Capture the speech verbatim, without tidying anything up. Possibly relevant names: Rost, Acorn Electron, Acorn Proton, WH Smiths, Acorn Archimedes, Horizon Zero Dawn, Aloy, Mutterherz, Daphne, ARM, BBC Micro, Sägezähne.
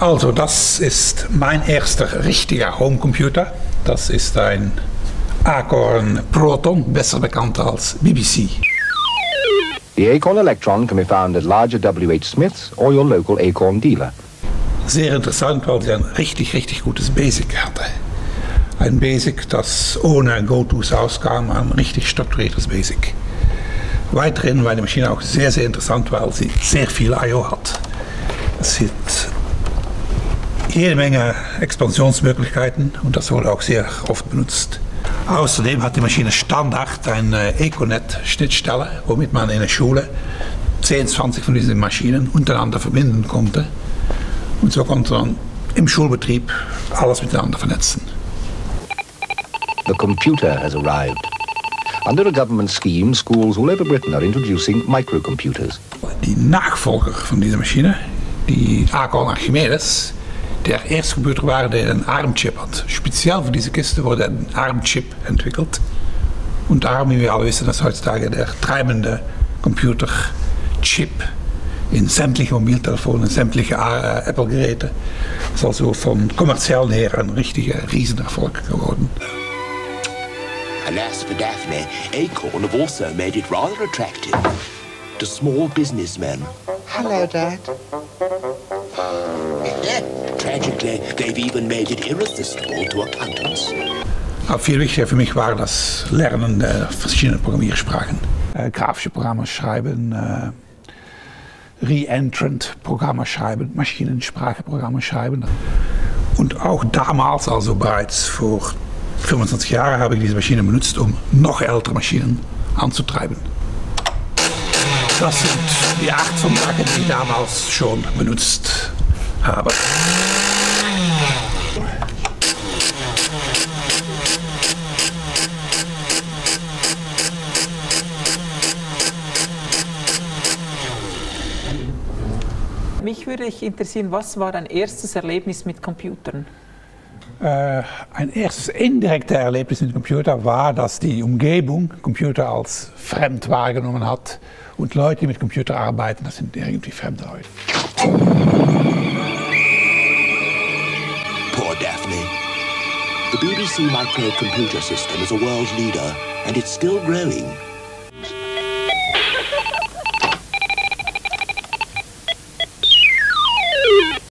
Also, das ist mein erster richtiger Homecomputer. Das ist ein Acorn Proton, besser bekannt als B B C. The Acorn Electron can be found at larger W H Smiths or your local Acorn dealer. Sehr interessant, weil sie ein richtig, richtig gutes Basic hatte. Ein Basic, das ohne Go-Tos auskam, ein richtig strukturiertes Basic. Weiterhin war die Maschine auch sehr, sehr interessant, weil sie sehr viel I O hat. Es gibt jede Menge Expansionsmöglichkeiten und das wurde auch sehr oft benutzt. Außerdem hat die Maschine Standard eine Econet-Schnittstelle, womit man in der Schule zehn, zwanzig von diesen Maschinen untereinander verbinden konnte. Und so konnte man im Schulbetrieb alles miteinander vernetzen. The computer has arrived. Under a government scheme, schools all over Britain are introducing microcomputers. Die Nachfolger von dieser Maschine, die Acorn Archimedes, der erste Computer war, der einen A R M-Chip hat. Speziell für diese Kiste wurde ein A R M-Chip entwickelt. Und A R M, wie wir alle wissen, ist heutzutage der treibende Computerchip in sämtliche Mobiltelefonen, in sämtliche Apple-Geräte. Das ist also von kommerziellen her ein richtiger Riesenerfolg geworden. Alas for Daphne, Acorn have also made it rather attractive to small businessmen. Hello, Dad. Tragically, they've even made it irresistible to accountants. Aber viel wichtiger für mich war das Lernen der verschiedenen Programmiersprachen. Äh, grafische Programme schreiben, äh, Re-Entrant-Programme schreiben, Maschinensprache-Programme schreiben. Und auch damals, also bereits vor fünfundzwanzig Jahren, habe ich diese Maschine benutzt, um noch ältere Maschinen anzutreiben. Das sind die acht von Sachen, die ich damals schon benutzt habe. Mich würde ich interessieren, was war dein erstes Erlebnis mit Computern? Äh, ein erstes indirektes Erlebnis mit Computern war, dass die Umgebung Computer als fremd wahrgenommen hat. Und Leute, die mit Computer arbeiten, das sind irgendwie fremde Leute. Poor Daphne. The B B C Micro computer system is a world leader and it's still growing.